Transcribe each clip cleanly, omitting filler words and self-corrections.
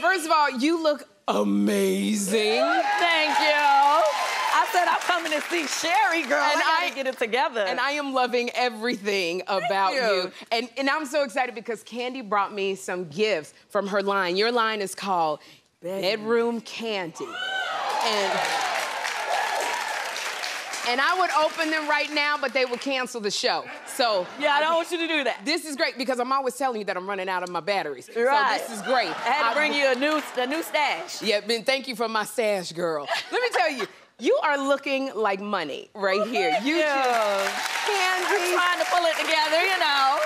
First of all, you look amazing. Thank you. I said I'm coming to see Sherry, girl. And I gotta get it together. And I am loving everything about you. And I'm so excited because Candy brought me some gifts from her line. Your line is called Bedroom Kandi. And I would open them right now, but they would cancel the show. So yeah, I don't want you to do that. This is great because I'm always telling you that I'm running out of my batteries. Right. So this is great. I had to bring you a new stash. Yeah, Ben, thank you for my stash, girl. Let me tell you, you are looking like money right here. You just Candy. Trying to pull it together, you know.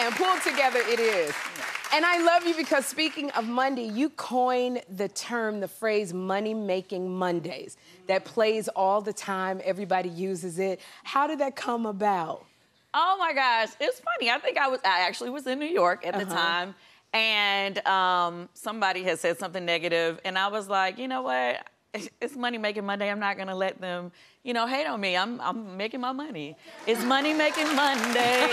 And pulled together it is. And I love you because speaking of Monday, you coined the term, the phrase money-making Mondays. That plays all the time, everybody uses it. How did that come about? Oh my gosh, it's funny. I think I actually was in New York at the time, and somebody had said something negative, and I was like, you know what? It's money-making Monday. I'm not gonna let them, you know, hate on me. I'm making my money. It's money-making Monday.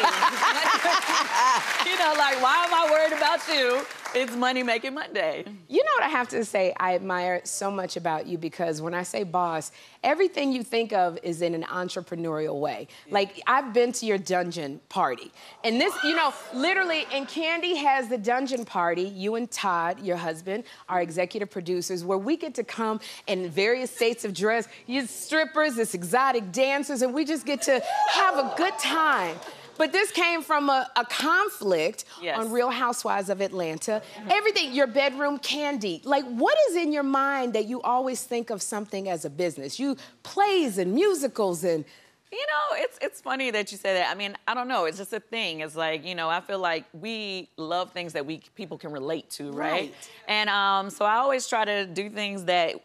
You know, like, why am I worried about you? It's money-making Monday. You know what I have to say I admire so much about you, because when I say boss, everything you think of is in an entrepreneurial way. Like, I've been to your dungeon party. And this, you know, literally, and Candy has the dungeon party. You and Todd, your husband, are executive producers, where we get to come in various states of dress. You're strippers, it's exotic dancers, and we just get to have a good time. But this came from a conflict on Real Housewives of Atlanta. Everything, your bedroom Candy. Like, what is in your mind that you always think of something as a business? You plays and musicals and... You know, it's funny that you say that. I mean, I don't know. It's just a thing. It's like, you know, I feel like we love things that people can relate to, right? And so I always try to do things that...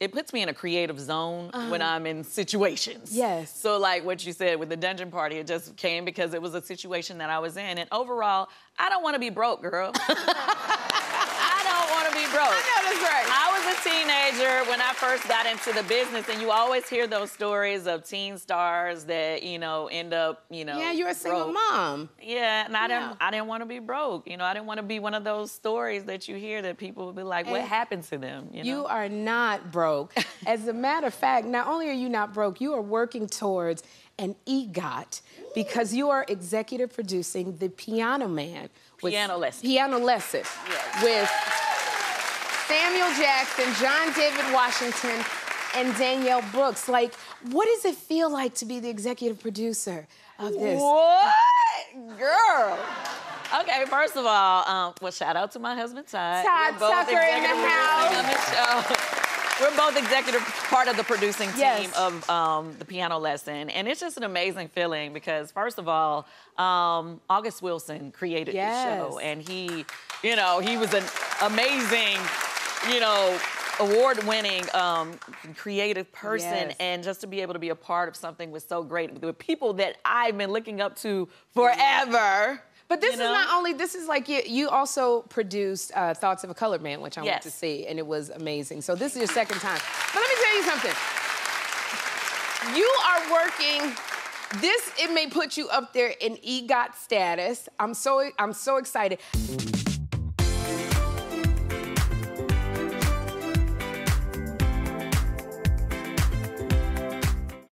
It puts me in a creative zone when I'm in situations. Yes. So like what you said with the dungeon party, it just came because it was a situation that I was in. And overall, I don't want to be broke, girl. I don't want to be broke. I know that's right. I was a teenager when I first got into the business, and you always hear those stories of teen stars that, you know, end up, you know, yeah, you're a single mom. Yeah, and I didn't want to be broke. You know, I didn't want to be one of those stories that you hear that people would be like, and what happened to them? You know? You are not broke. As a matter of fact, not only are you not broke, you are working towards an EGOT because you are executive producing The Piano Man. Piano Lesson. Yes. With Samuel Jackson, John David Washington, and Danielle Brooks. Like, what does it feel like to be the executive producer of this? What? Girl. Okay, first of all, well, shout out to my husband, Todd. Todd Tucker in the house. We're both executive part of the producing team of The Piano Lesson. And it's just an amazing feeling because, first of all, August Wilson created the show. And he, you know, he was an amazing, you know, award-winning creative person. And just to be able to be a part of something was so great. The people that I've been looking up to forever. But this is not only, this is like, you also produced Thoughts of a Colored Man, which I went to see, and it was amazing. So this is your second time. But let me tell you something. You are working, it may put you up there in EGOT status. I'm so excited.